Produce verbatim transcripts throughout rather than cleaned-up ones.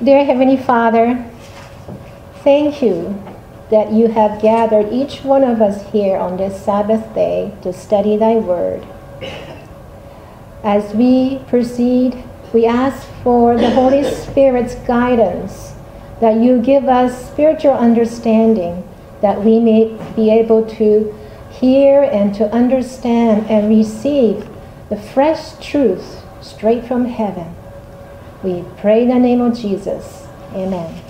Dear Heavenly Father, thank you that you have gathered each one of us here on this Sabbath day to study thy word. As we proceed, we ask for the Holy Spirit's guidance, that you give us spiritual understanding, that we may be able to hear and to understand and receive the fresh truth straight from heaven. We pray in the name of Jesus. Amen.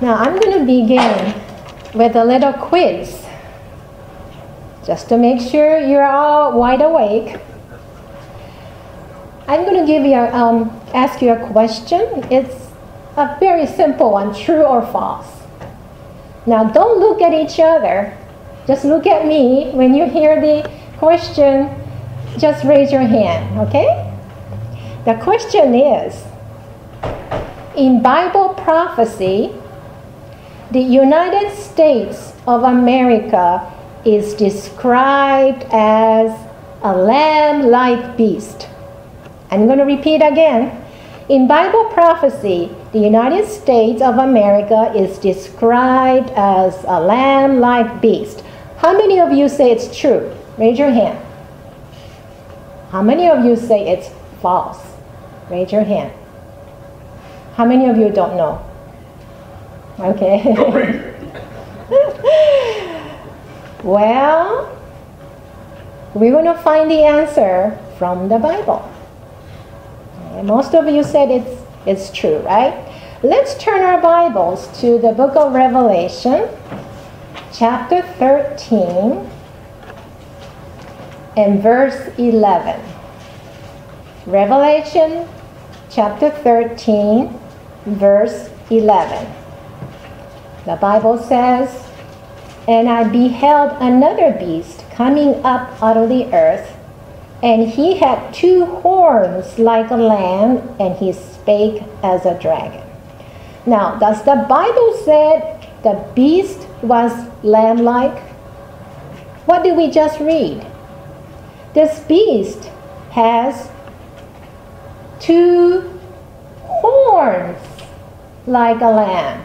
Now I'm going to begin with a little quiz, just to make sure you're all wide awake. I'm going to give you, um, ask you a question. It's a very simple one, true or false. Now don't look at each other. Just look at me. When you hear the question, just raise your hand, okay? The question is, in Bible prophecy, the United States of America is described as a lamb-like beast. I'm going to repeat again. In Bible prophecy, the United States of America is described as a lamb-like beast. How many of you say it's true? Raise your hand. How many of you say it's false? Raise your hand. How many of you don't know? Okay. Well, we're going to find the answer from the Bible. Most of you said it's, it's true, right? Let's turn our Bibles to the book of Revelation, chapter thirteen. And verse eleven. Revelation chapter thirteen, verse eleven. The Bible says, "And I beheld another beast coming up out of the earth, and he had two horns like a lamb, and he spake as a dragon." Now, does the Bible say the beast was lamb-like? What did we just read? This beast has two horns like a lamb.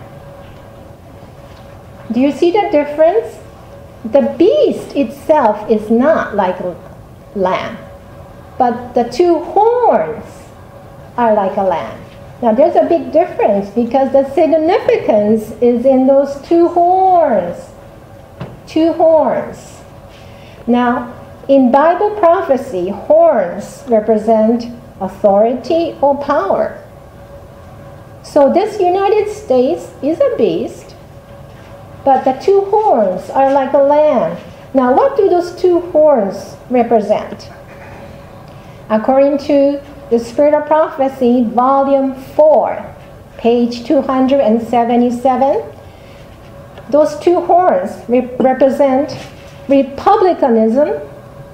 Do you see the difference? The beast itself is not like a lamb, but the two horns are like a lamb. Now there's a big difference because the significance is in those two horns. Two horns. Now, in Bible prophecy, horns represent authority or power. So this United States is a beast, but the two horns are like a lamb. Now, what do those two horns represent? According to the Spirit of Prophecy, volume four, page two hundred seventy-seven, those two horns re- represent republicanism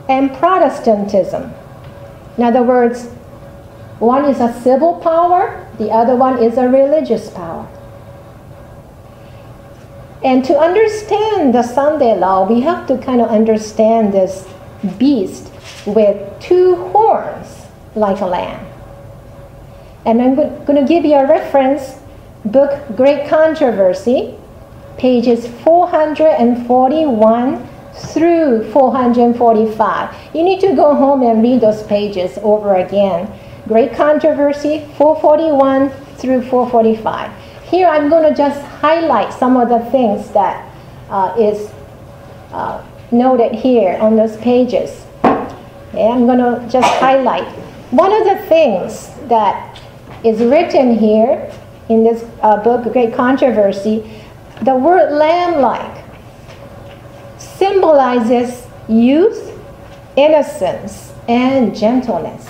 and Protestantism. In other words, one is a civil power, the other one is a religious power. And to understand the Sunday law, we have to kind of understand this beast with two horns like a lamb. And I'm going to give you a reference book, Great Controversy, pages four hundred forty-one through four hundred forty-five. You need to go home and read those pages over again. Great Controversy, four forty-one through four forty-five. Here I'm going to just highlight some of the things that uh, is uh, noted here on those pages. Okay, I'm going to just highlight. One of the things that is written here in this uh, book, Great Controversy, the word lamb-like symbolizes youth, innocence, and gentleness.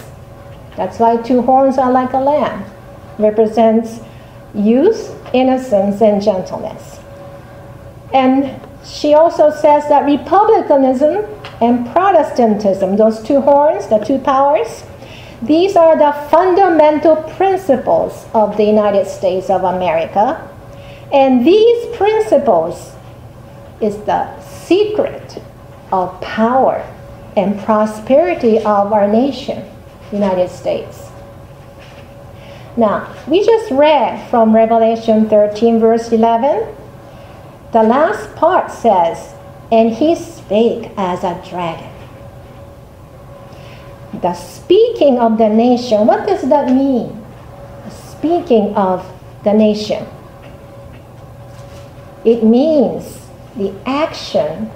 That's why two horns are like a lamb. Represents youth, innocence, and gentleness. And she also says that republicanism and Protestantism, those two horns, the two powers, these are the fundamental principles of the United States of America. And these principles is the secret of power and prosperity of our nation, United States. Now, we just read from Revelation thirteen, verse eleven. The last part says, and he spake as a dragon. The speaking of the nation, what does that mean? Speaking of the nation. It means the action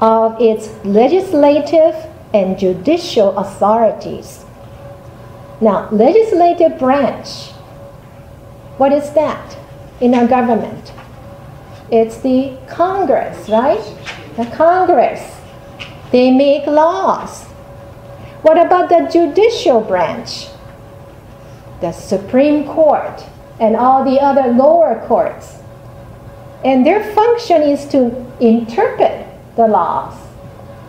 of its legislative and judicial authorities. Now, legislative branch, what is that in our government? It's the Congress, right? The Congress. They make laws. What about the judicial branch? The Supreme Court and all the other lower courts. And their function is to interpret the laws.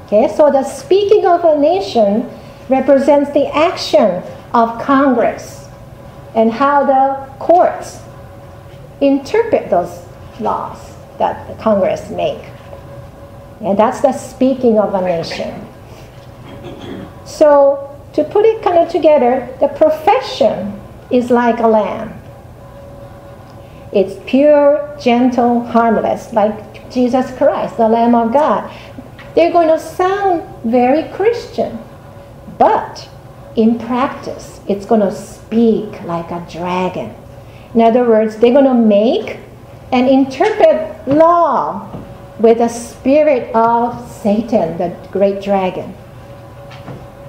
Okay, so the speaking of a nation represents the action of Congress and how the courts interpret those laws that the Congress make. And that's the speaking of a nation. So to put it kind of together, the profession is like a lamb. It's pure, gentle, harmless, like Jesus Christ, the Lamb of God. They're going to sound very Christian, but in practice, it's going to speak like a dragon. In other words, they're going to make and interpret law with the spirit of Satan, the great dragon.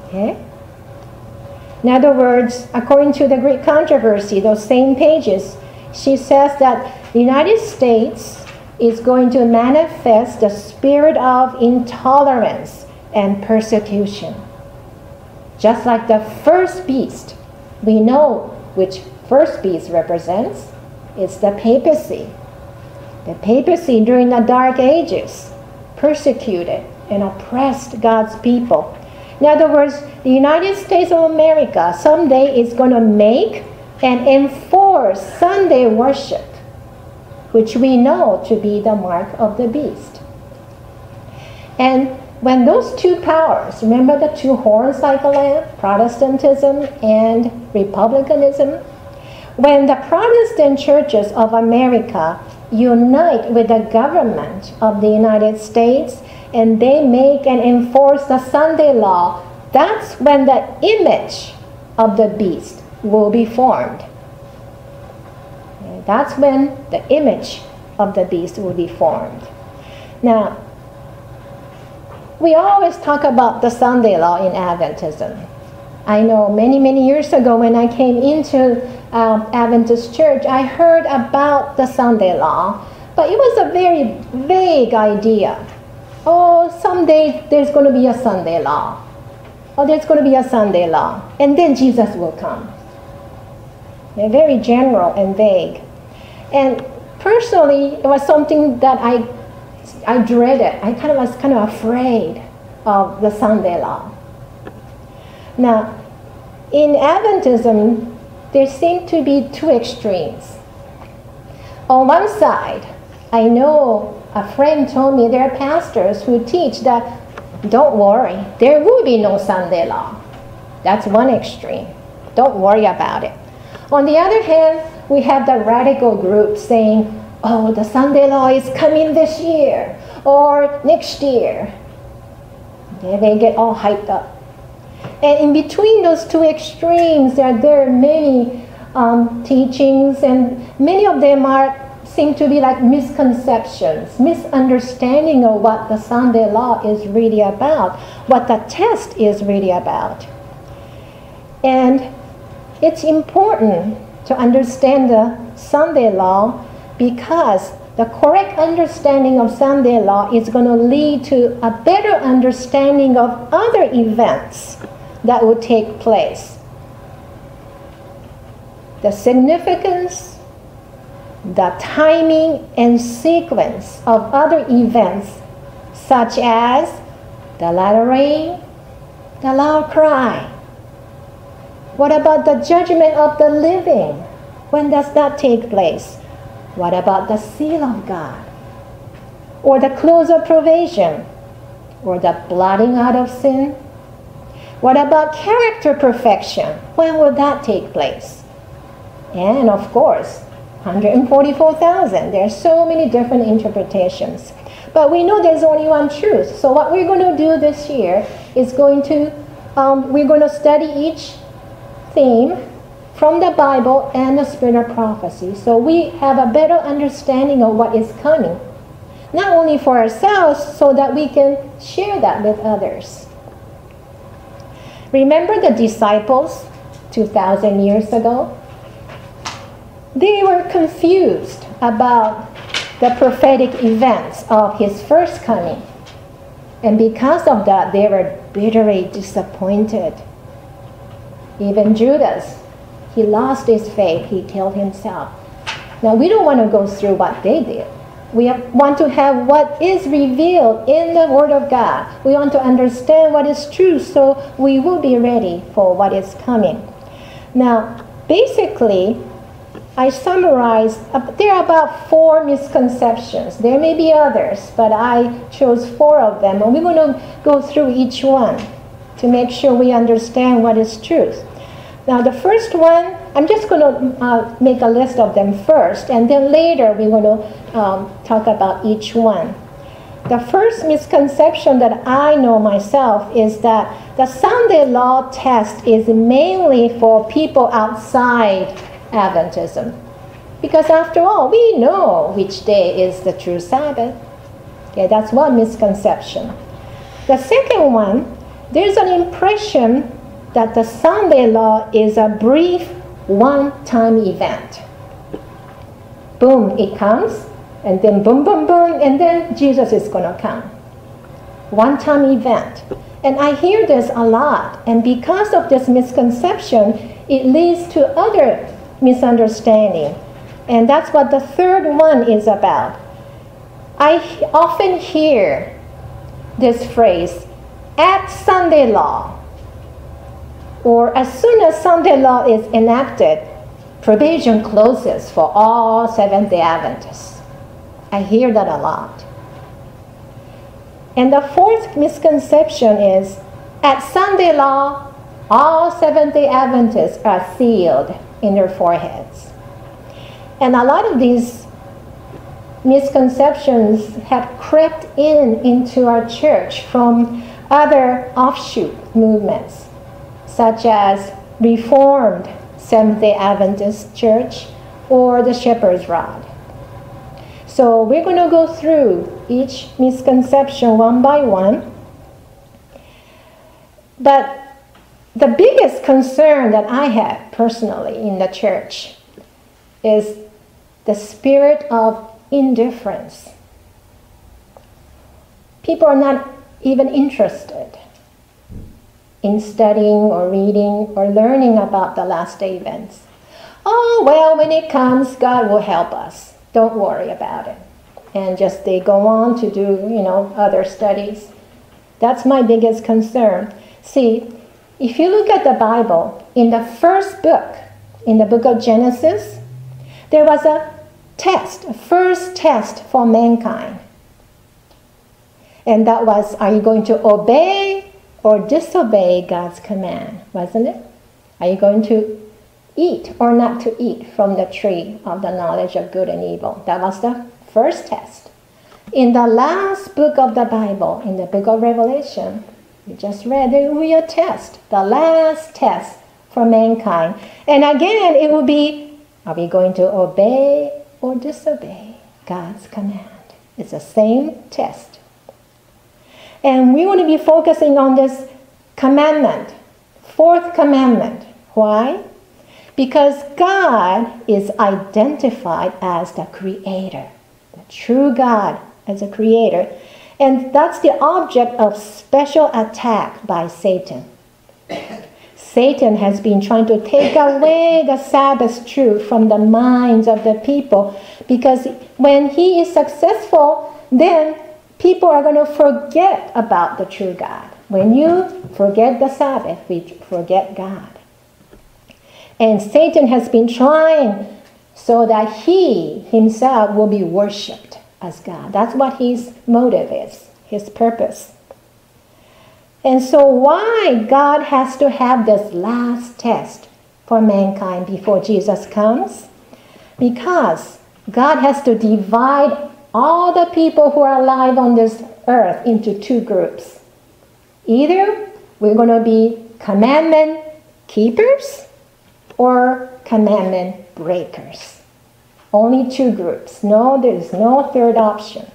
Okay? In other words, according to the Great Controversy, those same pages, she says that the United States is going to manifest the spirit of intolerance and persecution. Just like the first beast, we know which first beast represents. It's the papacy. The papacy during the Dark Ages persecuted and oppressed God's people. In other words, the United States of America someday is going to make and enforce Sunday worship, which we know to be the mark of the beast. And when those two powers, remember the two horns like a lamb, Protestantism and Republicanism? When the Protestant churches of America unite with the government of the United States and they make and enforce the Sunday law, that's when the image of the beast will be formed. And that's when the image of the beast will be formed. Now, we always talk about the Sunday law in Adventism. I know many, many years ago when I came into um, Adventist church, I heard about the Sunday law, but it was a very vague idea. Oh, someday there's going to be a Sunday law. Oh, there's going to be a Sunday law, and then Jesus will come. They're very general and vague. And personally, it was something that I, I dreaded. I kind of was kind of afraid of the Sunday law. Now, in Adventism, there seem to be two extremes. On one side, I know a friend told me there are pastors who teach that, don't worry, there will be no Sunday law. That's one extreme. Don't worry about it. On the other hand, we have the radical group saying, oh, the Sunday law is coming this year or next year. Okay, they get all hyped up. And in between those two extremes, there are, there are many um, teachings, and many of them are seem to be like misconceptions, misunderstanding of what the Sunday law is really about, what the test is really about. And it's important to understand the Sunday law because the correct understanding of Sunday law is going to lead to a better understanding of other events that will take place. The significance, the timing and sequence of other events, such as the latter rain, the loud cry. What about the judgment of the living? When does that take place? What about the seal of God? Or the close of probation? Or the blotting out of sin? What about character perfection? When will that take place? and of course one hundred forty-four thousand. There are so many different interpretations, but we know there's only one truth. So what we're going to do this year is going to um, we're going to study each theme from the Bible and the Spirit of Prophecy, so we have a better understanding of what is coming, not only for ourselves, so that we can share that with others. Remember the disciples two thousand years ago? They were confused about the prophetic events of his first coming. And because of that, they were bitterly disappointed. Even Judas, he lost his faith. He killed himself. Now, we don't want to go through what they did. We want to have what is revealed in the Word of God. We want to understand what is true, so we will be ready for what is coming. Now, basically, I summarized, uh, there are about four misconceptions. There may be others, but I chose four of them, and we're going to go through each one to make sure we understand what is truth. Now, the first one, I'm just going to uh, make a list of them first, and then later we're going to um, talk about each one. The first misconception that I know myself is that the Sunday law test is mainly for people outside Adventism, because after all, we know which day is the true Sabbath. Okay, that's one misconception. The second one, there's an impression that the Sunday law is a brief one-time event. Boom, it comes, and then boom, boom, boom, and then Jesus is going to come. One-time event. And I hear this a lot, and because of this misconception, it leads to other misunderstanding. And that's what the third one is about. I often hear this phrase, at Sunday law, or as soon as Sunday law is enacted, probation closes for all Seventh-day Adventists. I hear that a lot. And the fourth misconception is, at Sunday law, all Seventh-day Adventists are sealed in their foreheads. And a lot of these misconceptions have crept in into our church from other offshoot movements, such as Reformed Seventh-day Adventist Church or the Shepherd's Rod. So we're going to go through each misconception one by one. But the biggest concern that I have personally in the church is the spirit of indifference. People are not even interested in studying or reading or learning about the last day events. Oh, well, when it comes, God will help us. Don't worry about it. And just they go on to do, you know, other studies. That's my biggest concern. See, if you look at the Bible, in the first book, in the book of Genesis, there was a test, a first test for mankind. And that was, are you going to obey or disobey God's command, wasn't it? Are you going to eat or not to eat from the tree of the knowledge of good and evil? That was the first test. In the last book of the Bible, in the book of Revelation, we just read, there will be a test, the last test for mankind. And again, it will be, are we going to obey or disobey God's command? It's the same test. And we want to be focusing on this commandment, fourth commandment. Why? Because God is identified as the creator, the true God as a creator. And that's the object of special attack by Satan. Satan has been trying to take away the Sabbath truth from the minds of the people, because when he is successful, then people are going to forget about the true God. When you forget the Sabbath, we forget God. And Satan has been trying so that he himself will be worshipped as God. That's what his motive is, his purpose. And so why God has to have this last test for mankind before Jesus comes, because God has to divide all the people who are alive on this earth into two groups. Either we're going to be commandment keepers or commandment breakers. Only two groups. No, there is no third option.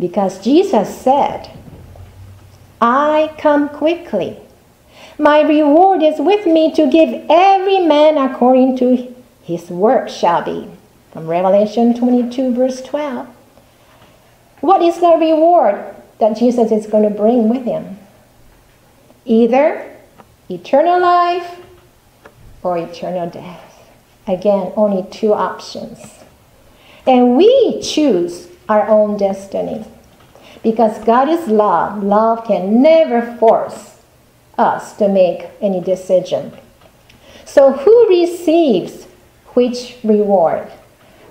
Because Jesus said, I come quickly. My reward is with me to give every man according to his work shall be. From Revelation twenty-two, verse twelve. What is the reward that Jesus is going to bring with him? Either eternal life or eternal death. Again, only two options. And we choose our own destiny. Because God is love. Love can never force us to make any decision. So who receives which reward?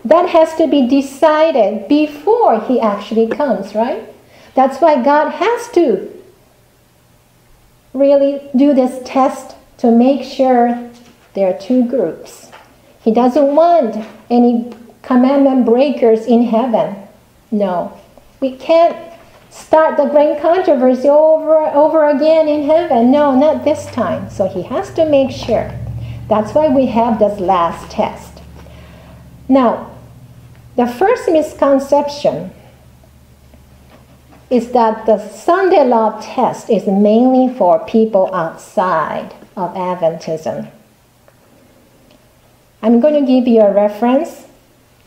That has to be decided before he actually comes, right? That's why God has to really do this test to make sure there are two groups. He doesn't want any commandment breakers in heaven. No. We can't start the Great Controversy over and over again in heaven. No, not this time. So he has to make sure. That's why we have this last test. Now, the first misconception is that the Sunday law test is mainly for people outside of Adventism. I'm going to give you a reference,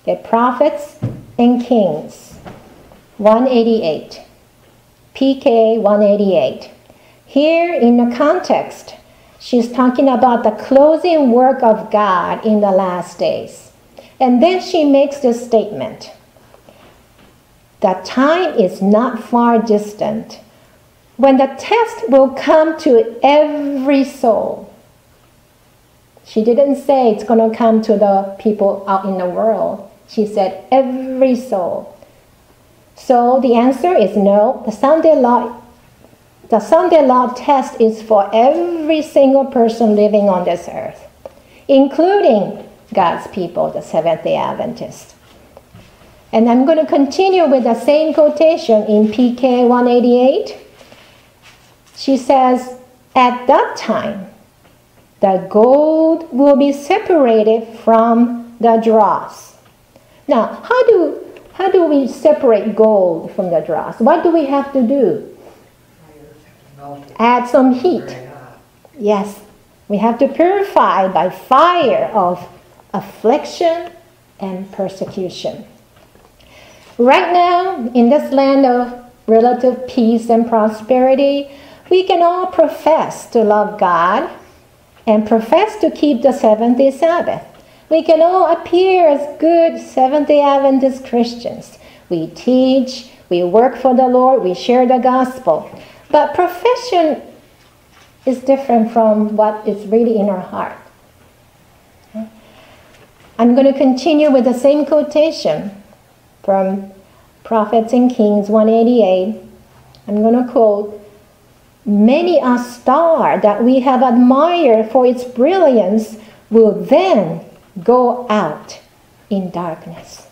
the Prophets and Kings, one eighty-eight, P K one eighty-eight. Here in the context, she's talking about the closing work of God in the last days. And then she makes this statement. The time is not far distant when the test will come to every soul. She didn't say it's going to come to the people out in the world. She said every soul. So the answer is no. The Sunday law, the Sunday law test is for every single person living on this earth, including God's people, the Seventh-day Adventists. And I'm going to continue with the same quotation in P K one eighty-eight. She says, at that time, the gold will be separated from the dross. Now, how do, how do we separate gold from the dross? What do we have to do? Add some heat. Yes, we have to purify by fire of affliction and persecution. Right now, in this land of relative peace and prosperity, we can all profess to love God and profess to keep the seventh-day Sabbath. We can all appear as good Seventh-day Adventist Christians. We teach, we work for the Lord, we share the gospel. But profession is different from what is really in our heart. I'm going to continue with the same quotation from Prophets and Kings one eighty-eight. I'm going to quote, many a star that we have admired for its brilliance will then go out in darkness.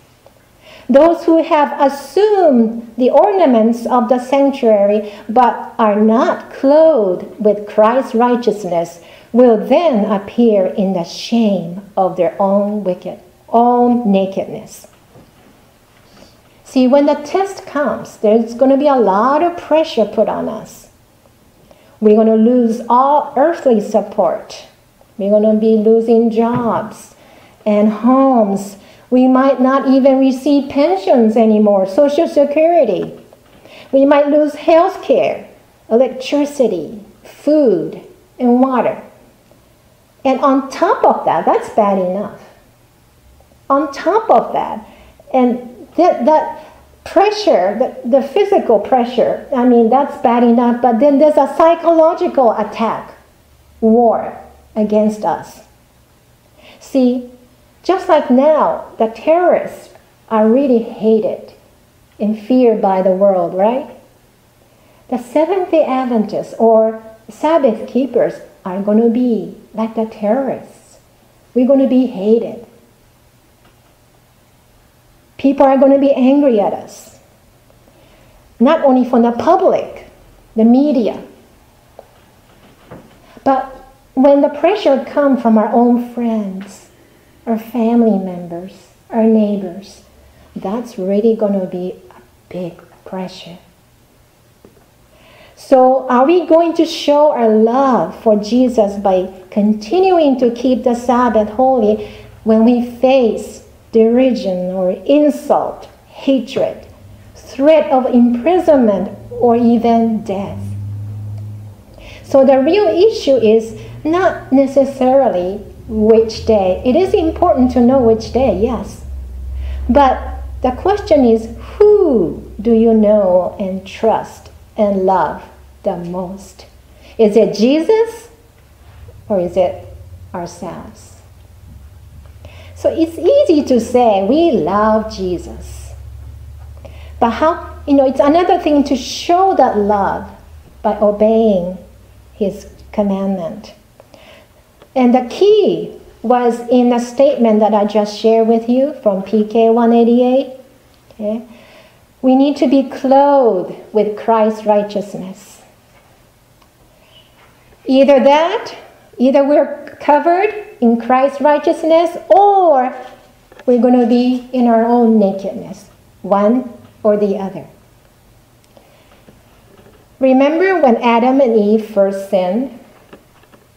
Those who have assumed the ornaments of the sanctuary but are not clothed with Christ's righteousness will then appear in the shame of their own wicked, own nakedness. See, when the test comes, there's going to be a lot of pressure put on us. We're going to lose all earthly support. We're going to be losing jobs and homes. We might not even receive pensions anymore, Social Security. We might lose health care, electricity, food, and water. And on top of that, that's bad enough. On top of that, and that, that pressure, the, the physical pressure, I mean, that's bad enough, but then there's a psychological attack, war against us. See, just like now, the terrorists are really hated and feared by the world, right? The Seventh-day Adventists or Sabbath keepers are going to be like the terrorists. We're going to be hated. People are going to be angry at us. Not only from the public, the media, but when the pressure comes from our own friends, our family members, our neighbors, that's really going to be a big pressure. So are we going to show our love for Jesus by continuing to keep the Sabbath holy when we face derision or insult, hatred, threat of imprisonment, or even death? So the real issue is not necessarily which day. It is important to know which day, yes. But the question is, who do you know and trust and love the most? Is it Jesus or is it ourselves? So it's easy to say we love Jesus. But how, you know, it's another thing to show that love by obeying his commandment. And the key was in the statement that I just shared with you from P K one eighty-eight. Okay? We need to be clothed with Christ's righteousness. Either that, either we're covered in Christ's righteousness, or we're going to be in our own nakedness, one or the other. Remember when Adam and Eve first sinned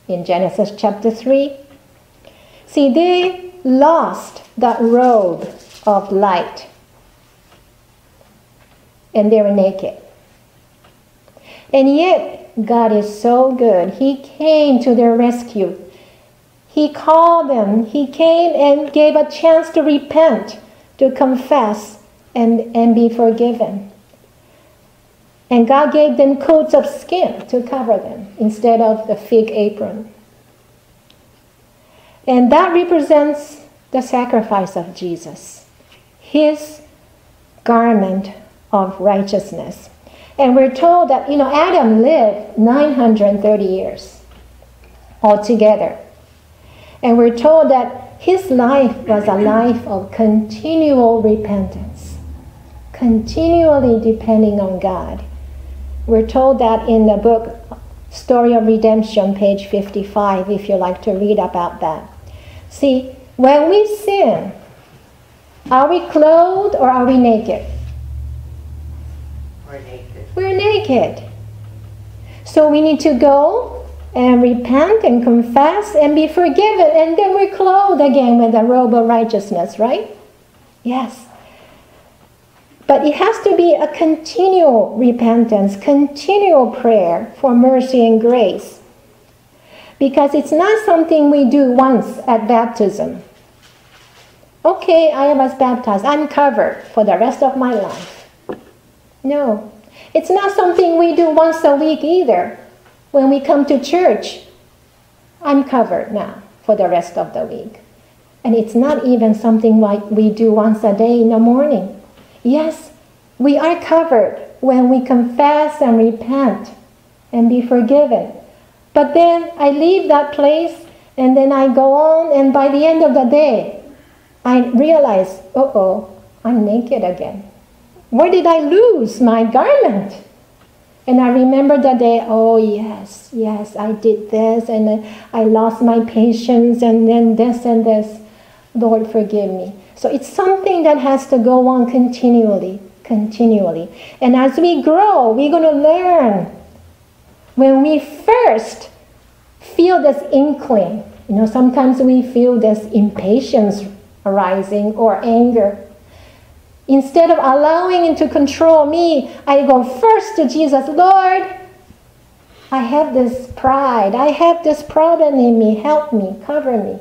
in Genesis chapter three? See, they lost that robe of light, and they were naked. And yet, God is so good. He came to their rescue. He called them. He came and gave a chance to repent, to confess, and, and be forgiven. And God gave them coats of skin to cover them instead of the fig apron. And that represents the sacrifice of Jesus, his garment of righteousness. And we're told that, you know, Adam lived nine hundred thirty years altogether. And we're told that his life was a life of continual repentance, continually depending on God. We're told that in the book Story of Redemption, page fifty-five, if you like to read about that. See, when we sin, are we clothed or are we naked? We're naked. We're naked. So we need to go and repent and confess and be forgiven, and then we're clothed again with a robe of righteousness, right? Yes. But it has to be a continual repentance, continual prayer for mercy and grace. Because it's not something we do once at baptism. Okay, I was baptized. I'm covered for the rest of my life. No. It's not something we do once a week either. When we come to church, I'm covered now for the rest of the week. And it's not even something like we do once a day in the morning. Yes, we are covered when we confess and repent and be forgiven. But then I leave that place and then I go on, and by the end of the day, I realize, uh-oh, I'm naked again. Where did I lose my garment? And I remember the day, oh yes, yes, I did this and I lost my patience and then this and this. Lord, forgive me. So it's something that has to go on continually, continually. And as we grow, we're going to learn. When we first feel this inkling, you know, sometimes we feel this impatience arising or anger. Instead of allowing it to control me, I go first to Jesus. Lord, I have this pride. I have this problem in me. Help me, cover me.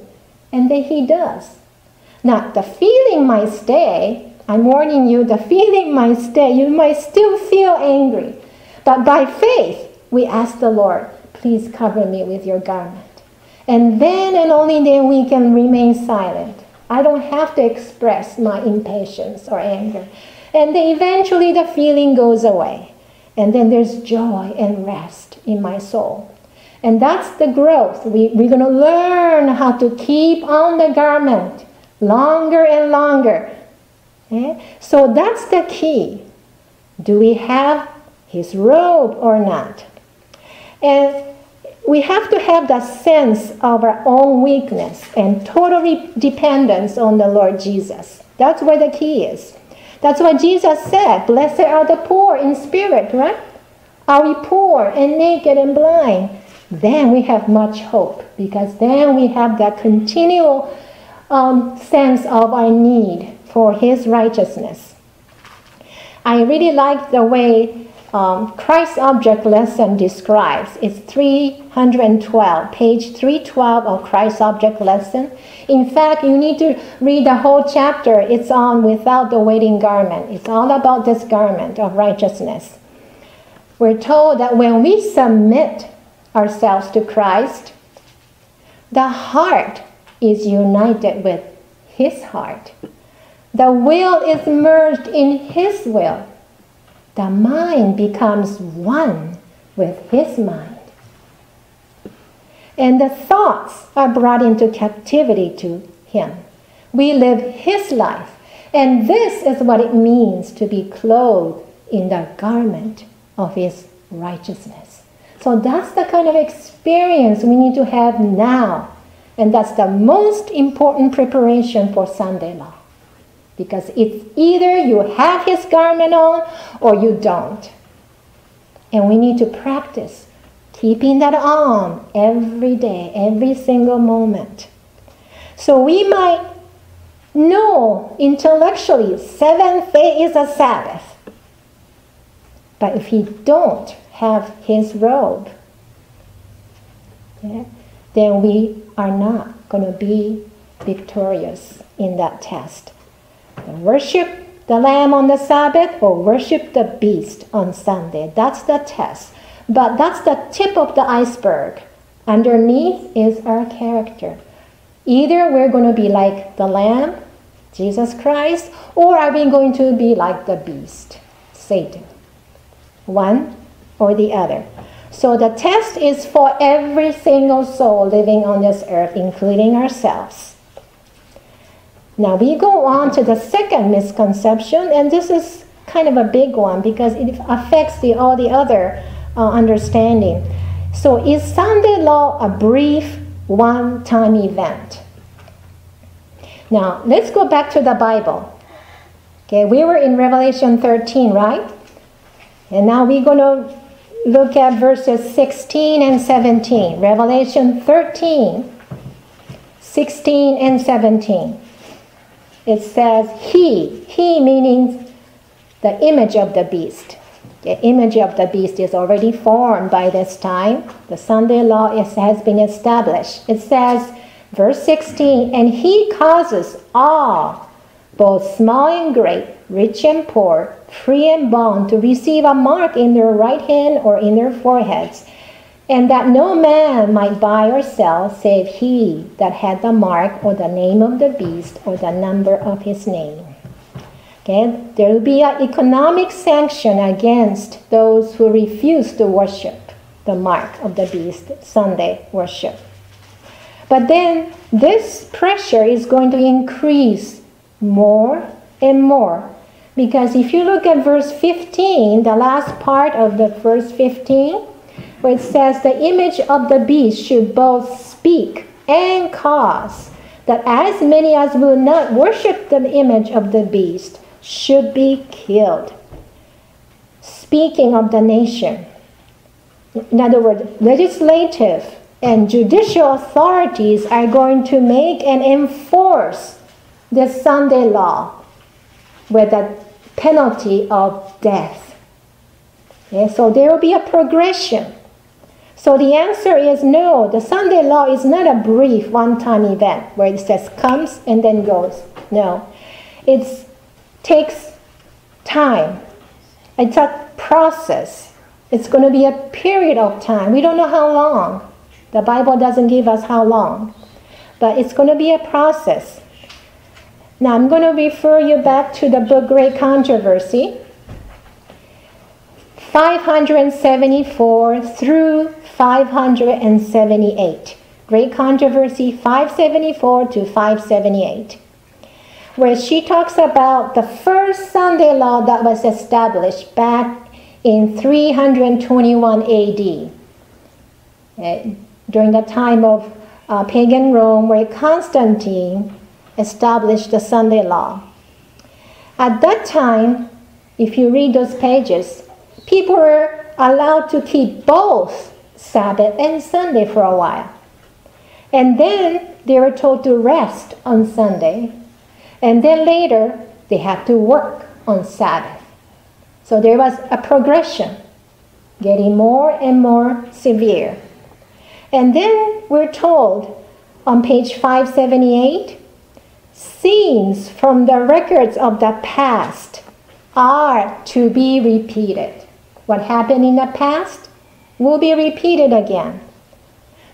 And then he does. Now, the feeling might stay. I'm warning you, the feeling might stay. You might still feel angry. But by faith, we ask the Lord, please cover me with your garment. And then and only then we can remain silent. I don't have to express my impatience or anger. And then eventually the feeling goes away. And then there's joy and rest in my soul. And that's the growth. We, we're going to learn how to keep on the garment longer and longer. Okay? So that's the key. Do we have his robe or not? And we have to have that sense of our own weakness and total dependence on the Lord Jesus. That's where the key is. That's what Jesus said. Blessed are the poor in spirit, right? Are we poor and naked and blind? Then we have much hope, because then we have that continual um, sense of our need for his righteousness. I really like the way um, Christ's Object Lesson describes. It's three hundred twelve, page three twelve of Christ's Object Lesson. In fact, you need to read the whole chapter. It's on without the waiting garment. It's all about this garment of righteousness. We're told that when we submit ourselves to Christ, the heart is united with his heart. The will is merged in his will. The mind becomes one with his mind. And the thoughts are brought into captivity to him. We live his life. And this is what it means to be clothed in the garment of his righteousness. So that's the kind of experience we need to have now. And that's the most important preparation for Sunday law. Because it's either you have his garment on or you don't. And we need to practice keeping that on every day, every single moment. So we might know intellectually seventh day is a Sabbath. But if we don't have his robe, yeah, then we are not going to be victorious in that test. Worship the Lamb on the Sabbath or worship the beast on Sunday. That's the test. But that's the tip of the iceberg. Underneath is our character. Either we're going to be like the Lamb, Jesus Christ, or are we going to be like the beast, Satan? One or the other. So the test is for every single soul living on this earth, including ourselves. Now we go on to the second misconception, and this is kind of a big one because it affects the, all the other uh, understanding. So is Sunday law a brief one-time event? Now let's go back to the Bible. Okay, we were in Revelation thirteen, right? And now we're going to look at verses sixteen and seventeen. Revelation thirteen, sixteen and seventeen. It says, he, he meaning the image of the beast. The image of the beast is already formed by this time. The Sunday law is, has been established. It says, verse sixteen, and he causes all, both small and great, rich and poor, free and bond, to receive a mark in their right hand or in their foreheads, and that no man might buy or sell save he that had the mark or the name of the beast or the number of his name. Okay? There will be an economic sanction against those who refuse to worship the mark of the beast, Sunday worship. But then this pressure is going to increase more and more. Because if you look at verse fifteen, the last part of the verse fifteen, where it says the image of the beast should both speak and cause that as many as will not worship the image of the beast should be killed. Speaking of the nation. In other words, legislative and judicial authorities are going to make and enforce this Sunday law with the penalty of death. Okay, so there will be a progression. So the answer is no, the Sunday law is not a brief one-time event where it says comes and then goes. No, it takes time. It's a process. It's going to be a period of time. We don't know how long. The Bible doesn't give us how long. But it's going to be a process. Now I'm going to refer you back to the book Great Controversy, five hundred seventy-four through five hundred seventy-eight. Great Controversy five seventy-four to five seventy-eight. Where she talks about the first Sunday law that was established back in three hundred twenty-one A D Uh, during the time of uh, pagan Rome, where Constantine established the Sunday law. At that time, if you read those pages, people were allowed to keep both Sabbath and Sunday for a while. And then they were told to rest on Sunday. And then later, they had to work on Sabbath. So there was a progression, getting more and more severe. And then we're told on page five seventy-eight, scenes from the records of the past are to be repeated. What happened in the past will be repeated again.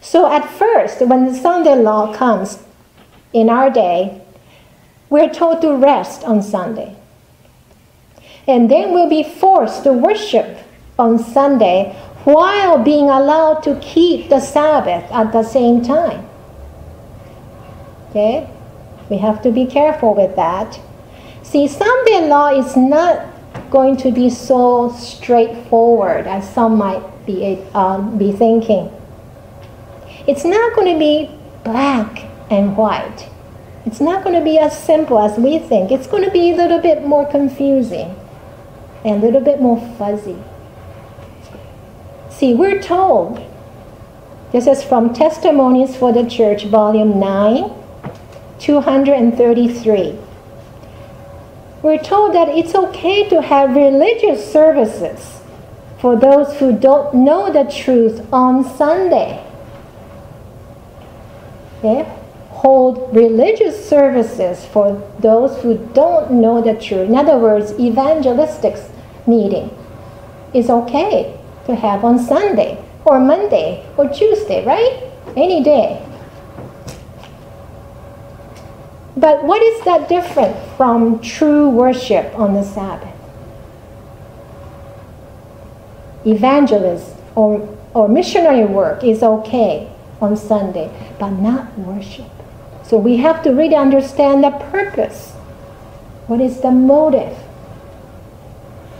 So at first, when the Sunday law comes in our day, we're told to rest on Sunday. And then we'll be forced to worship on Sunday while being allowed to keep the Sabbath at the same time. Okay? We have to be careful with that. See, Sunday law is not going to be so straightforward as some might be, um, be thinking. It's not going to be black and white. It's not going to be as simple as we think. It's going to be a little bit more confusing and a little bit more fuzzy. See, we're told, this is from Testimonies for the Church, Volume nine, two thirty-three. We're told that it's okay to have religious services for those who don't know the truth on Sunday. Okay? Hold religious services for those who don't know the truth. In other words, evangelistic meeting is okay to have on Sunday or Monday or Tuesday, right? Any day. But what is that different from true worship on the Sabbath? Evangelism or, or missionary work is okay on Sunday, but not worship. So we have to really understand the purpose. What is the motive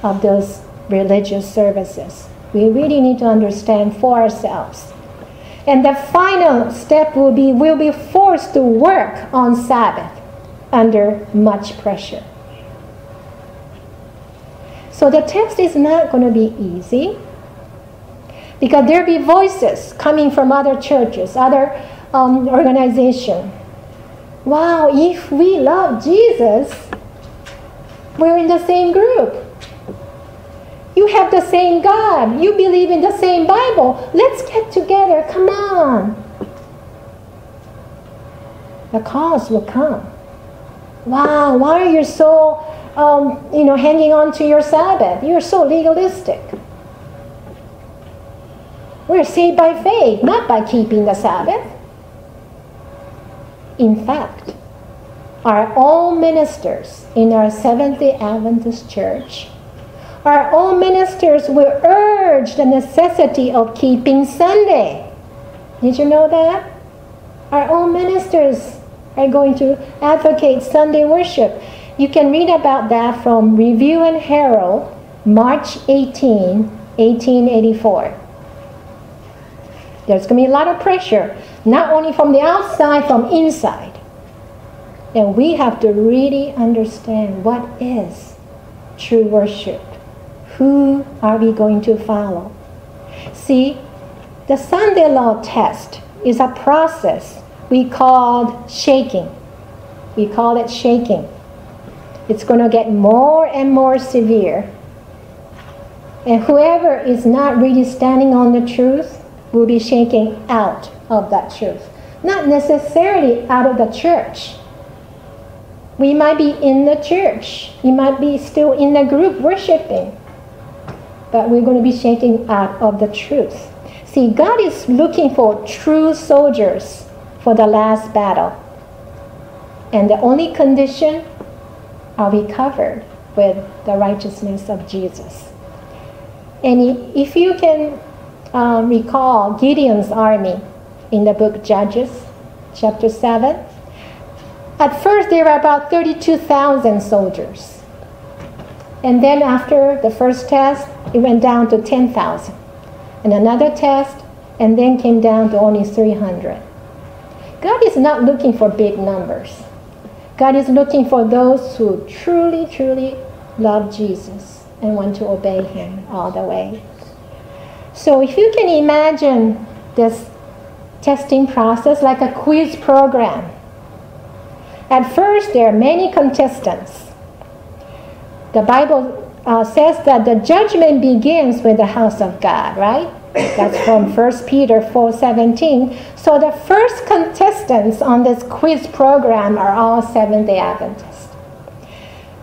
of those religious services? We really need to understand for ourselves. And the final step will be, we'll be forced to work on Sabbath under much pressure. So the text is not going to be easy, because there'll be voices coming from other churches, other um, organizations. Wow, if we love Jesus, we're in the same group. You have the same God. You believe in the same Bible. Let's get together. Come on. The calls will come. Wow, why are you so, um, you know, hanging on to your Sabbath? You're so legalistic. We're saved by faith, not by keeping the Sabbath. In fact, our own ministers in our Seventh-day Adventist Church, our own ministers will urge the necessity of keeping Sunday. Did you know that? Our own ministers are going to advocate Sunday worship. You can read about that from Review and Herald, March eighteenth, eighteen eighty-four. There's going to be a lot of pressure, not only from the outside, from inside. And we have to really understand what is true worship. Who are we going to follow? See, the Sunday law test is a process we called shaking. We call it shaking. It's going to get more and more severe. And whoever is not really standing on the truth will be shaken out of that truth. Not necessarily out of the church. We might be in the church. You might be still in the group worshiping. But we're going to be shaken out of the truth. See, God is looking for true soldiers for the last battle. And the only condition, are we covered with the righteousness of Jesus? And if you can uh, recall Gideon's army in the book Judges, chapter seven. At first, there were about thirty-two thousand soldiers. And then after the first test, it went down to ten thousand. And another test, and then came down to only three hundred. God is not looking for big numbers. God is looking for those who truly, truly love Jesus and want to obey him all the way. So if you can imagine this testing process like a quiz program. At first, there are many contestants. The Bible uh, says that the judgment begins with the house of God, right? That's from First Peter four seventeen. So the first contestants on this quiz program are all Seventh-day Adventists.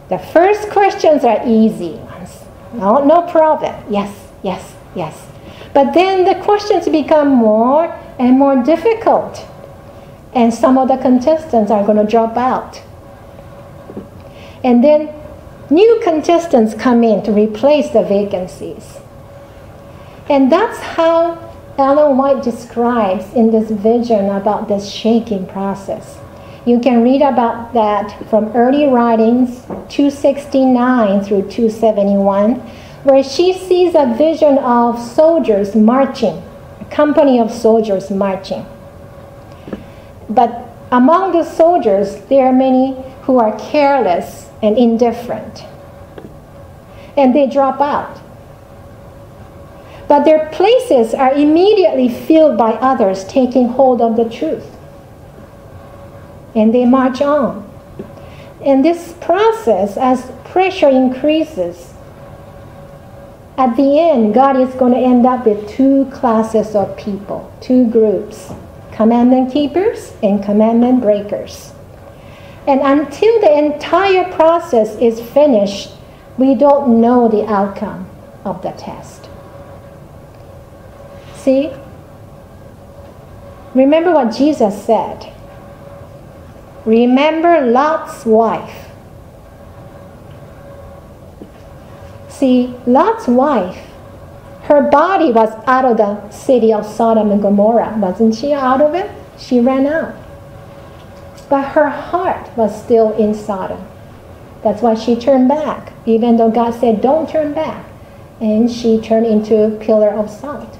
The first questions are easy ones. No, no problem. Yes, yes, yes. But then the questions become more and more difficult. And some of the contestants are going to drop out. And then new contestants come in to replace the vacancies. And that's how Ellen White describes in this vision about this shaking process. You can read about that from Early Writings two sixty-nine through two seventy-one, where she sees a vision of soldiers marching, a company of soldiers marching. But among the soldiers, there are many who are careless and indifferent, and they drop out. But their places are immediately filled by others taking hold of the truth. And they march on. And this process, as pressure increases, at the end, God is going to end up with two classes of people, two groups, commandment keepers and commandment breakers. And until the entire process is finished, we don't know the outcome of the test. See? Remember what Jesus said. Remember Lot's wife. See, Lot's wife, her body was out of the city of Sodom and Gomorrah. Wasn't she out of it? She ran out. But her heart was still in Sodom. That's why she turned back, even though God said, don't turn back. And she turned into a pillar of salt.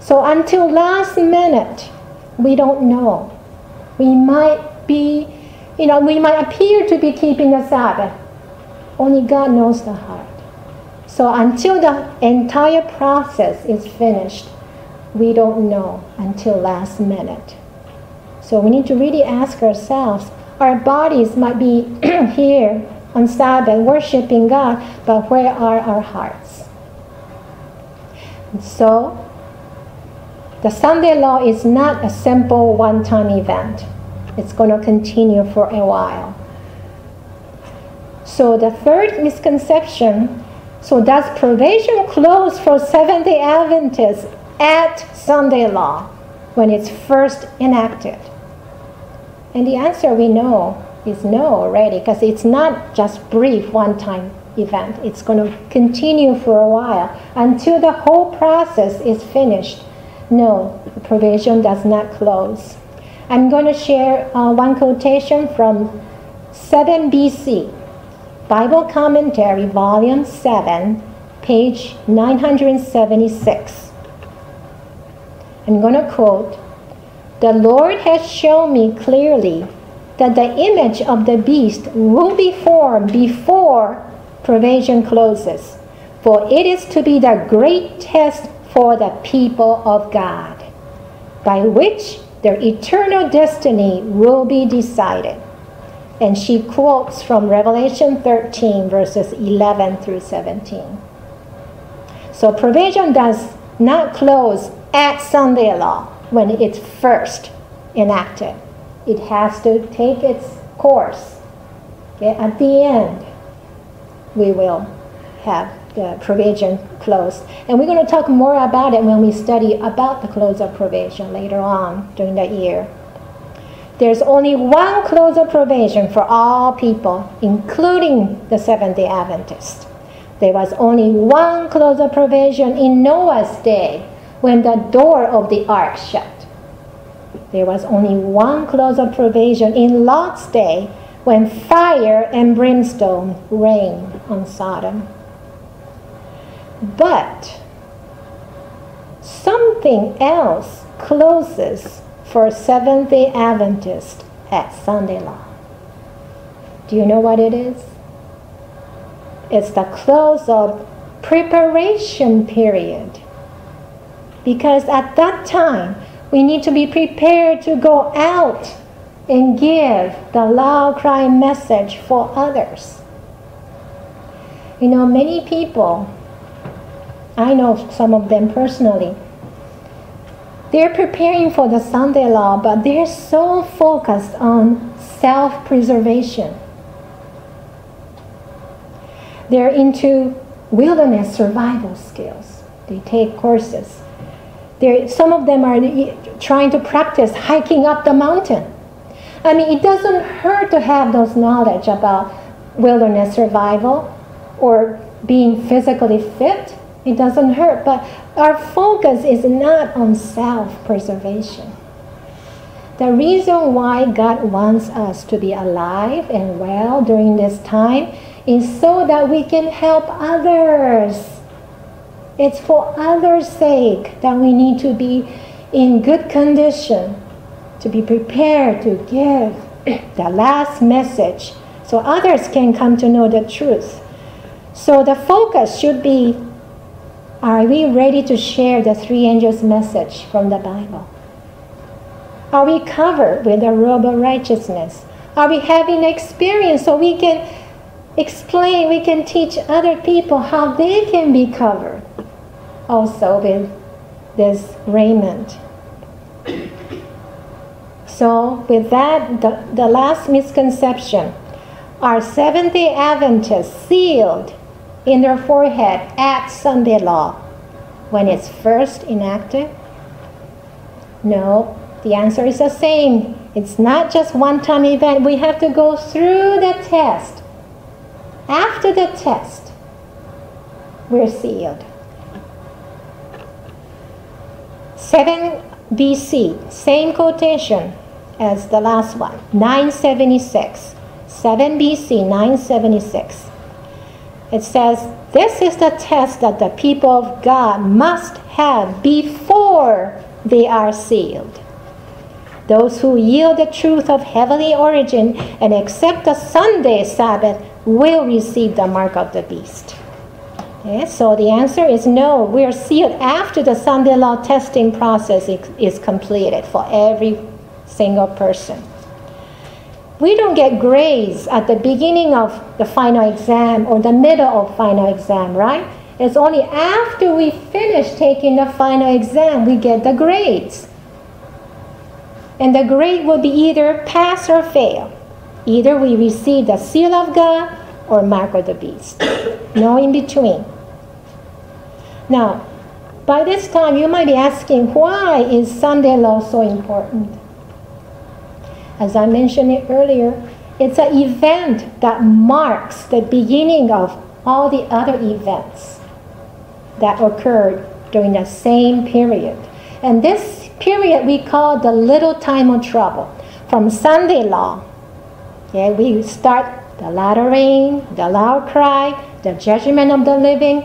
So until last minute, we don't know. We might be, you know, we might appear to be keeping the Sabbath. Only God knows the heart. So until the entire process is finished, we don't know until last minute. So we need to really ask ourselves, our bodies might be here on Sabbath worshiping God, but where are our hearts? And so, the Sunday law is not a simple one-time event. It's going to continue for a while. So the third misconception, so does probation close for Seventh-day Adventists at Sunday law when it's first enacted? And the answer we know is no already, because it's not just brief one-time event. It's going to continue for a while until the whole process is finished. No, the probation does not close. I'm going to share uh, one quotation from seven B C, Bible Commentary, Volume seven, page nine hundred seventy-six. I'm going to quote, "The Lord has shown me clearly that the image of the beast will be formed before probation closes, for it is to be the great test for the people of God, by which their eternal destiny will be decided." And she quotes from Revelation thirteen, verses eleven through seventeen. So probation does not close at Sunday law when it's first enacted. It has to take its course. Okay? At the end, we will have the probation closed. And we're going to talk more about it when we study about the close of probation later on during the year. There's only one close of probation for all people, including the Seventh-day Adventists. There was only one close of probation in Noah's day when the door of the ark shut. There was only one clause of provision in Lot's day, when fire and brimstone rained on Sodom. But something else closes for Seventh-day Adventist at Sunday Law. Do you know what it is? It's the close of preparation period. Because at that time, we need to be prepared to go out and give the loud cry message for others. You know, many people, I know some of them personally, they're preparing for the Sunday Law, but they're so focused on self-preservation. They're into wilderness survival skills. They take courses. They're, some of them are trying to practice hiking up the mountain. I mean, it doesn't hurt to have those knowledge about wilderness survival or being physically fit. It doesn't hurt, but our focus is not on self-preservation. The reason why God wants us to be alive and well during this time is so that we can help others. It's for others' sake that we need to be in good condition, to be prepared to give the last message so others can come to know the truth. So the focus should be, are we ready to share the three angels' message from the Bible? Are we covered with a robe of righteousness? Are we having experience so we can explain, we can teach other people how they can be covered also with this raiment? So with that, the, the last misconception, are Seventh-day Adventists sealed in their forehead at Sunday Law when it's first enacted? No, the answer is the same. It's not just one-time event. We have to go through the test. After the test, we're sealed. seven B C, same quotation as the last one, nine seventy-six. seven B C, nine seventy-six. It says, this is the test that the people of God must have before they are sealed. Those who yield the truth of heavenly origin and accept the Sunday Sabbath will receive the mark of the beast. Okay, so the answer is no. We are sealed after the Sunday Law testing process is completed for every single person. We don't get grades at the beginning of the final exam or the middle of final exam, right? It's only after we finish taking the final exam we get the grades. And the grade will be either pass or fail. Either we receive the seal of God or mark of the beast. No in between. Now, by this time you might be asking, why is Sunday Law so important? As I mentioned it earlier, it's an event that marks the beginning of all the other events that occurred during the same period. And this period we call the little time of trouble. From Sunday Law, yeah, we start the latter rain, the loud cry, the judgment of the living.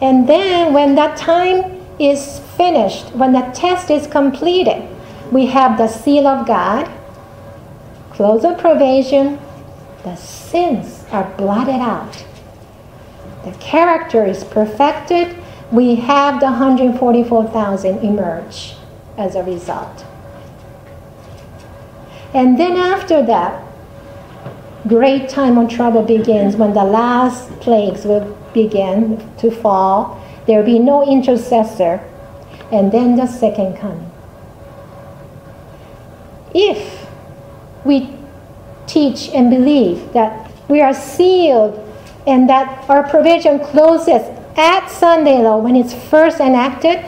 And then when that time is finished, when the test is completed, we have the seal of God, close of provision, the sins are blotted out. The character is perfected. We have the one hundred forty-four thousand emerge as a result. And then after that, great time of trouble begins when the last plagues will begin to fall. There will be no intercessor. And then the second coming. If we teach and believe that we are sealed and that our provision closes at Sunday Law when it's first enacted,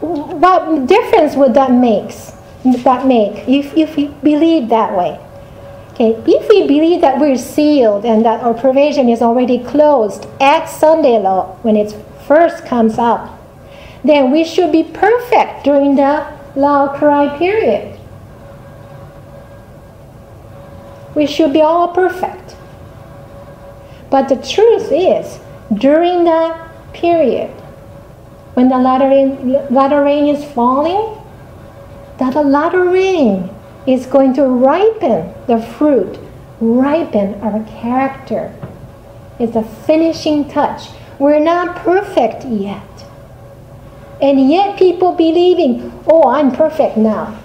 what difference would that makes that make if, if we believe that way? Okay, if we believe that we're sealed and that our provision is already closed at Sunday Law when it first comes out, then we should be perfect during the Laodicean period. We should be all perfect. But the truth is, during that period, when the latter rain, latter rain is falling, that the latter rain is going to ripen the fruit, ripen our character. It's a finishing touch. We're not perfect yet. And yet people believing, oh, I'm perfect now.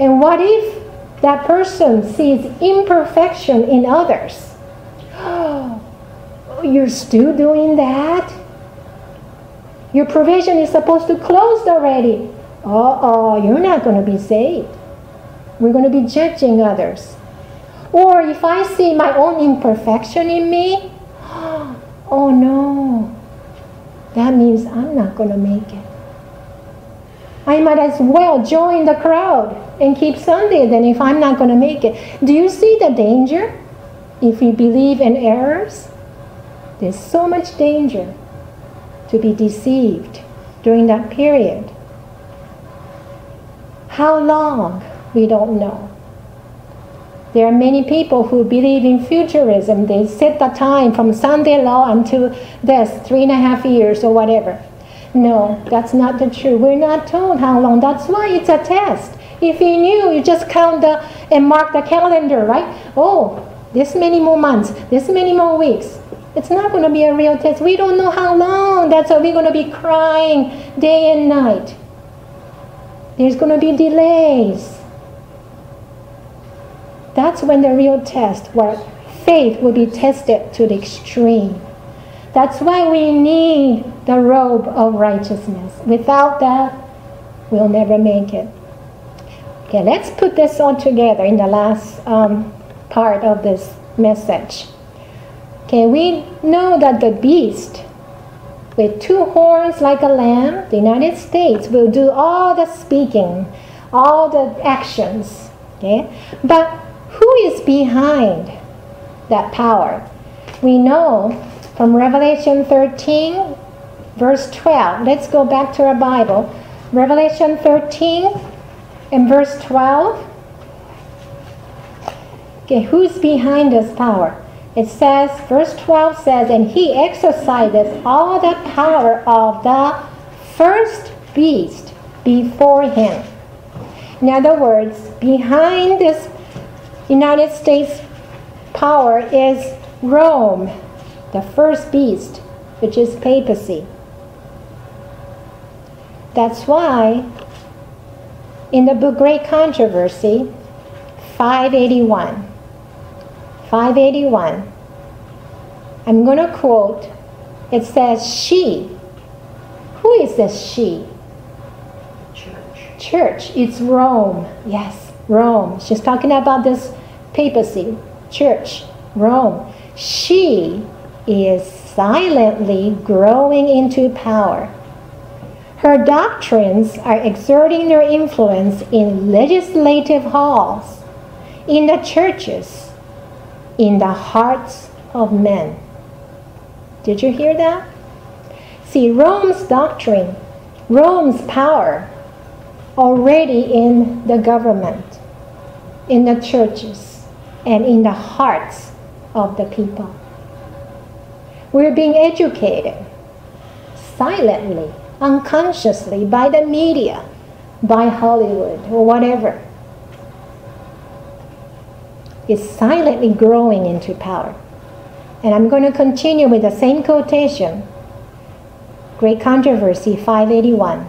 And what if that person sees imperfection in others? Oh, you're still doing that? Your provision is supposed to close already. Uh-oh, you're not going to be saved. We're going to be judging others. Or if I see my own imperfection in me, oh no, that means I'm not going to make it. I might as well join the crowd and keep Sunday then if I'm not going to make it. Do you see the danger? If we believe in errors, there's so much danger to be deceived during that period. How long? We don't know. There are many people who believe in futurism. They set the time from Sunday law until death, three and a half years or whatever. No, that's not the truth. We're not told how long. That's why it's a test. If you knew, you just count the, and mark the calendar, right? Oh, this many more months, this many more weeks. It's not going to be a real test. We don't know how long. That's why we're going to be crying day and night. There's going to be delays. That's when the real test, where faith will be tested to the extreme. That's why we need the robe of righteousness. Without that, we'll never make it. Okay, let's put this all together in the last um, part of this message. Okay, we know that the beast with two horns like a lamb, the United States, will do all the speaking, all the actions. Okay, but who is behind that power? We know from Revelation thirteen, verse twelve. Let's go back to our Bible. Revelation thirteen and verse twelve. Okay, who's behind this power? It says, verse twelve says, and he exercises all the power of the first beast before him. In other words, behind this United States power is Rome, the first beast, which is papacy. That's why in the book Great Controversy, five eighty-one, five eighty-one, I'm going to quote, it says, she. Who is this she? Church. Church. It's Rome. Yes. Rome. She's talking about this papacy, church, Rome. She is silently growing into power. Her doctrines are exerting their influence in legislative halls, in the churches, in the hearts of men. Did you hear that? See, Rome's doctrine, Rome's power, already in the government, in the churches, and in the hearts of the people. We're being educated silently, unconsciously, by the media, by Hollywood, or whatever. It's silently growing into power. And I'm going to continue with the same quotation. Great Controversy, five eighty-one.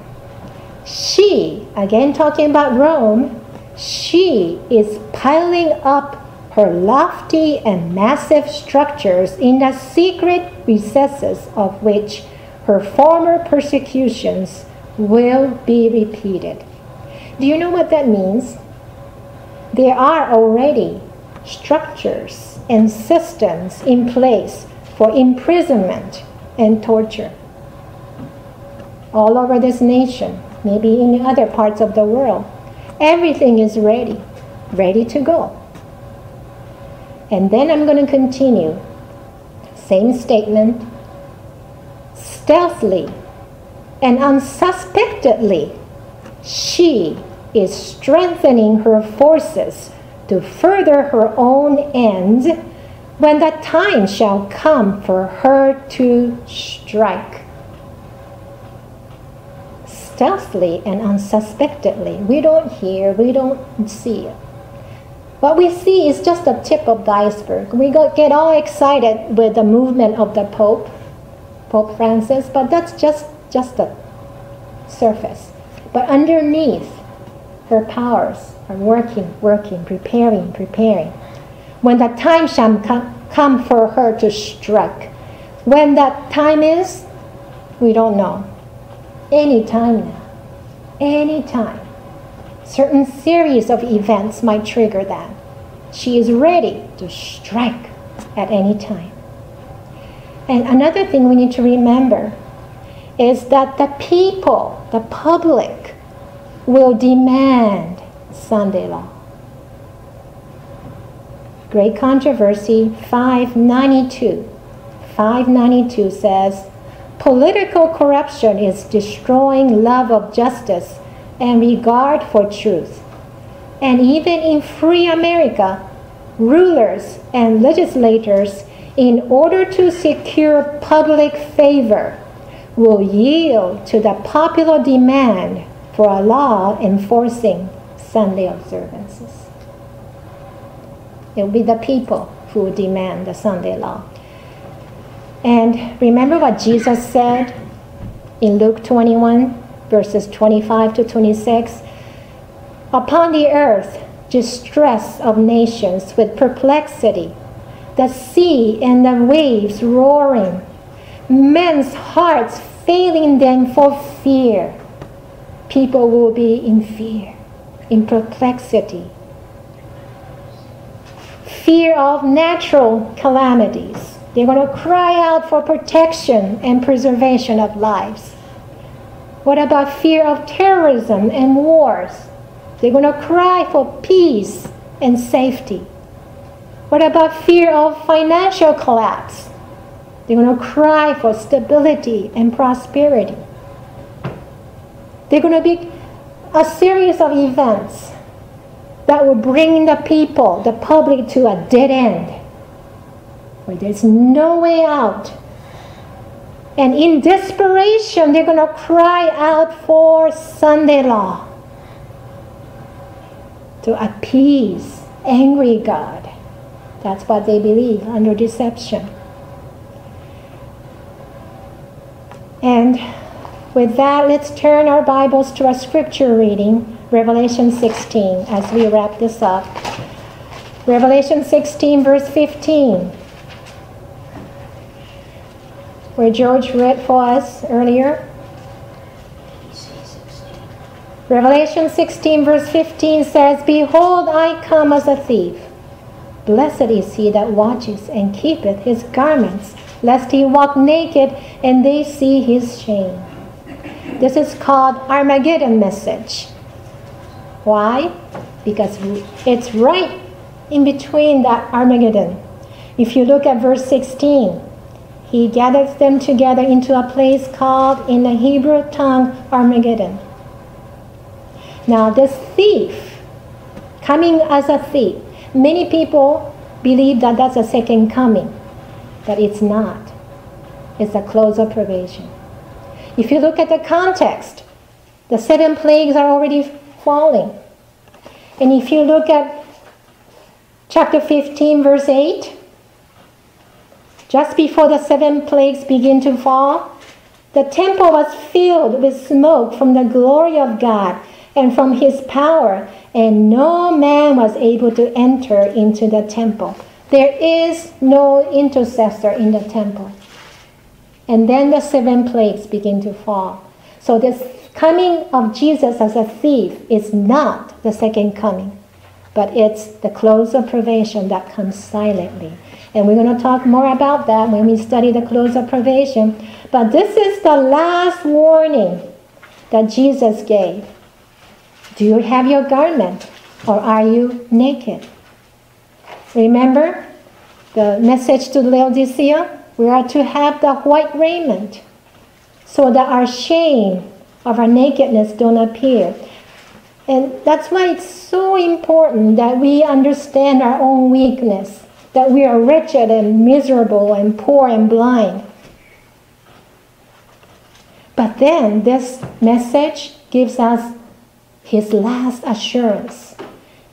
She, again talking about Rome, she is piling up her lofty and massive structures in the secret recesses of which her former persecutions will be repeated. Do you know what that means? There are already structures and systems in place for imprisonment and torture all over this nation. Maybe in other parts of the world. Everything is ready, ready to go. And then I'm going to continue. Same statement. Stealthily, and unsuspectedly, she is strengthening her forces to further her own ends when the time shall come for her to strike. Stealthily and unsuspectedly. We don't hear, we don't see it. What we see is just the tip of the iceberg. We get all excited with the movement of the Pope, Pope Francis, but that's just, just the surface. But underneath, her powers are working, working, preparing, preparing. When the time shall come for her to strike. When that time is, we don't know. Any time now. Any time. Certain series of events might trigger that. She is ready to strike at any time. And another thing we need to remember is that the people, the public, will demand Sunday law. Great Controversy five ninety-two. five ninety-two says, political corruption is destroying love of justice and regard for truth. And even in free America, rulers and legislators, in order to secure public favor, will yield to the popular demand for a law enforcing Sunday observances. It will be the people who will demand the Sunday law. And remember what Jesus said in Luke twenty-one, verses twenty-five to twenty-six. Upon the earth, distress of nations with perplexity, the sea and the waves roaring, men's hearts failing them for fear. People will be in fear, in perplexity. Fear of natural calamities. They're going to cry out for protection and preservation of lives. What about fear of terrorism and wars? They're going to cry for peace and safety. What about fear of financial collapse? They're going to cry for stability and prosperity. They're going to be a series of events that will bring the people, the public, to a dead end, where there's no way out. And in desperation, they're going to cry out for Sunday law to appease angry God. That's what they believe under deception. And with that, let's turn our Bibles to our scripture reading, Revelation sixteen, as we wrap this up. Revelation sixteen, verse fifteen. Where George read for us earlier. Revelation sixteen, verse fifteen says, behold, I come as a thief. Blessed is he that watches and keepeth his garments, lest he walk naked and they see his shame. This is called Armageddon message. Why? Because it's right in between that Armageddon. If you look at verse sixteen, he gathers them together into a place called, in the Hebrew tongue, Armageddon. Now, this thief, coming as a thief, many people believe that that's a second coming, but it's not. It's a close of probation. If you look at the context, the seven plagues are already falling. And if you look at chapter fifteen, verse eight, just before the seven plagues begin to fall, the temple was filled with smoke from the glory of God and from his power, and no man was able to enter into the temple. There is no intercessor in the temple. And then the seven plagues begin to fall. So this coming of Jesus as a thief is not the second coming, but it's the close of probation that comes silently. And we're going to talk more about that when we study the close of probation. But this is the last warning that Jesus gave. Do you have your garment, or are you naked? Remember the message to Laodicea? We are to have the white raiment. so that our shame of our nakedness don't appear. And that's why it's so important that we understand our own weakness, that we are wretched and miserable and poor and blind. But then this message gives us his last assurance.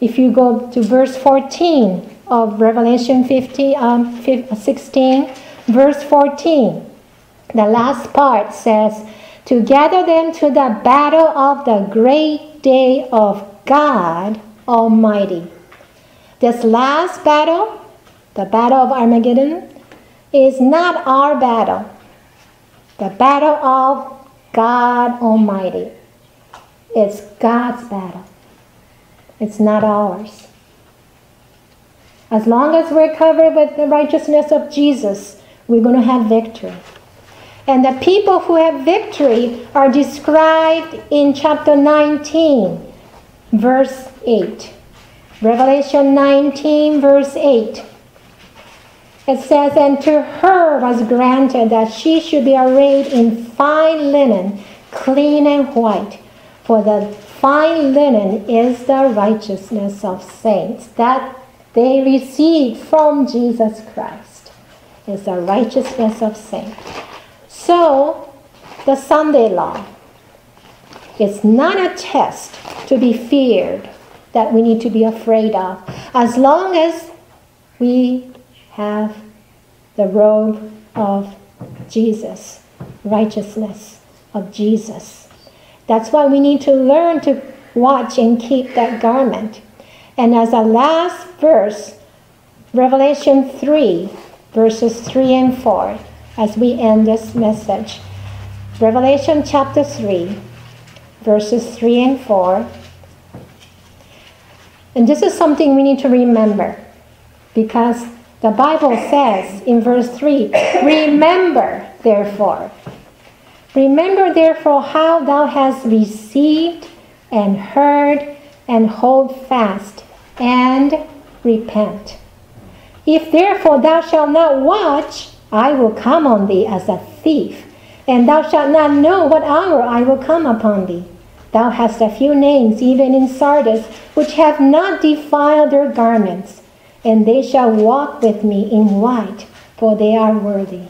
If you go to verse fourteen of Revelation fifteen, um, sixteen, verse fourteen, the last part says, to gather them to the battle of the great day of God Almighty. This last battle, the battle of Armageddon, is not our battle. The battle of God Almighty. It's God's battle. It's not ours. As long as we're covered with the righteousness of Jesus, we're going to have victory. And the people who have victory are described in chapter nineteen, verse eight. Revelation nineteen, verse eight. It says, and to her was granted that she should be arrayed in fine linen, clean and white. For the fine linen is the righteousness of saints that they receive from Jesus Christ. It's the righteousness of saints. So, the Sunday law is not a test to be feared, that we need to be afraid of, as long as we have the robe of Jesus, righteousness of Jesus. That's why we need to learn to watch and keep that garment. And as a last verse, Revelation three, verses three and four, as we end this message. Revelation chapter three, verses three and four. And this is something we need to remember, because the Bible says in verse three, remember, therefore. Remember, therefore, how thou hast received and heard, and hold fast, and repent. If therefore thou shalt not watch, I will come on thee as a thief, and thou shalt not know what hour I will come upon thee. Thou hast a few names, even in Sardis, which have not defiled their garments, and they shall walk with me in white, for they are worthy.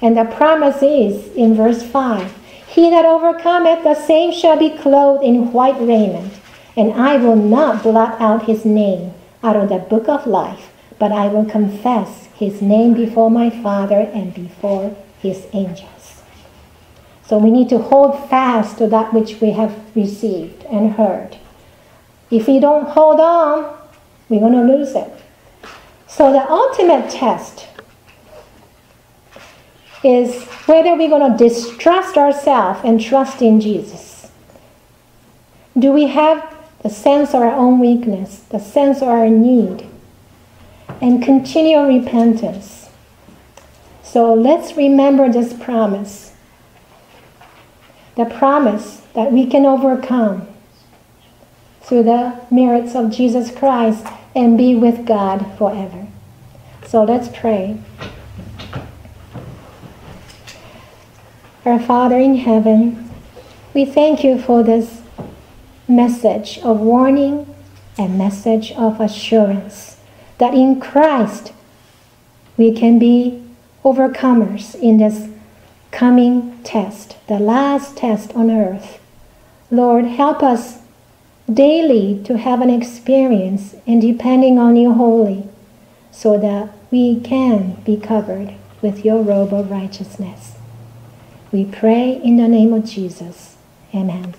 And the promise is, in verse five, he that overcometh, the same shall be clothed in white raiment, and I will not blot out his name out of the book of life, but I will confess his name before my Father and before his angels. So we need to hold fast to that which we have received and heard. If we don't hold on, we're going to lose it. So the ultimate test is whether we're going to distrust ourselves and trust in Jesus. Do we have the sense of our own weakness, the sense of our need, and continual repentance? So let's remember this promise. The promise that we can overcome through the merits of Jesus Christ and be with God forever. So let's pray. Our Father in heaven, we thank you for this message of warning and message of assurance, that in Christ we can be overcomers in this coming test, the last test on earth. Lord, help us daily to have an experience in depending on you wholly, so that we can be covered with your robe of righteousness. We pray in the name of Jesus. Amen.